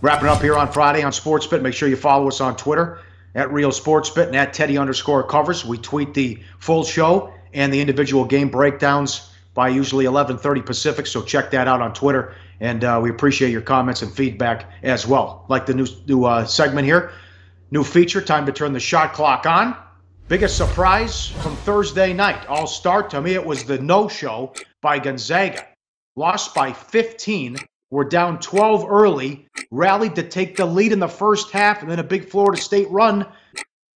Wrapping up here on Friday on SportsBit. Make sure you follow us on Twitter at RealSportsBit and at Teddy_Covers. We tweet the full show and the individual game breakdowns by usually 11:30 Pacific, so check that out on Twitter. And we appreciate your comments and feedback as well. Like the new segment here, new feature, time to turn the shot clock on. Biggest surprise from Thursday night. All start to me, it was the no-show by Gonzaga. Lost by 15. We're down 12 early. Rallied to take the lead in the first half, and then a big Florida State run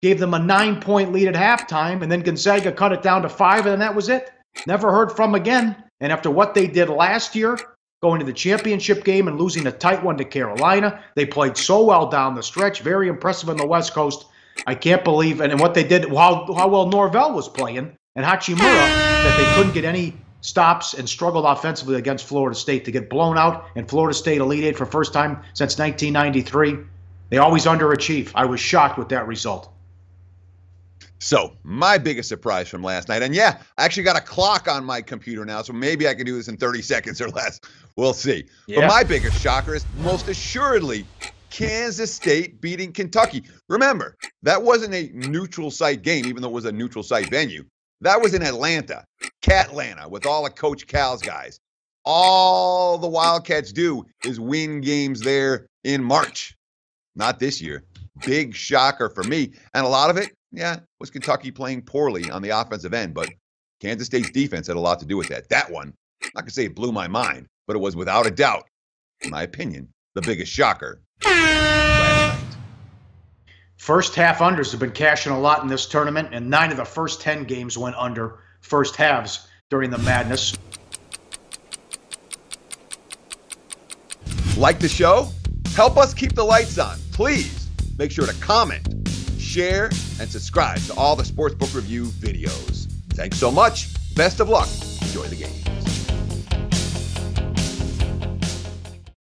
gave them a 9-point lead at halftime, and then Gonzaga cut it down to 5, and then that was it. Never heard from again. And after what they did last year, going to the championship game and losing a tight one to Carolina. They played so well down the stretch. Very impressive on the West Coast. I can't believe, and what they did, how well Norvell was playing, and Hachimura, that they couldn't get any stops and struggled offensively against Florida State to get blown out, and Florida State Elite Eight for the first time since 1993. They always underachieve. I was shocked with that result. So my biggest surprise from last night, and yeah, I actually got a clock on my computer now, so maybe I can do this in 30 seconds or less. We'll see. Yeah. But my biggest shocker is most assuredly Kansas State beating Kentucky. Remember, that wasn't a neutral site game, even though it was a neutral site venue. That was in Atlanta, Catlanta, with all of Coach Cal's guys. All the Wildcats do is win games there in March. Not this year. Big shocker for me. And a lot of it, yeah, was Kentucky playing poorly on the offensive end, but Kansas State's defense had a lot to do with that. That one, I'm not going to say it blew my mind, but it was without a doubt, in my opinion, the biggest shocker. First half unders have been cashing a lot in this tournament, and 9 of the first 10 games went under first halves during the madness. Like the show? Help us keep the lights on. Please make sure to comment, share, and subscribe to all the Sportsbook Review videos. Thanks so much. Best of luck. Enjoy the game.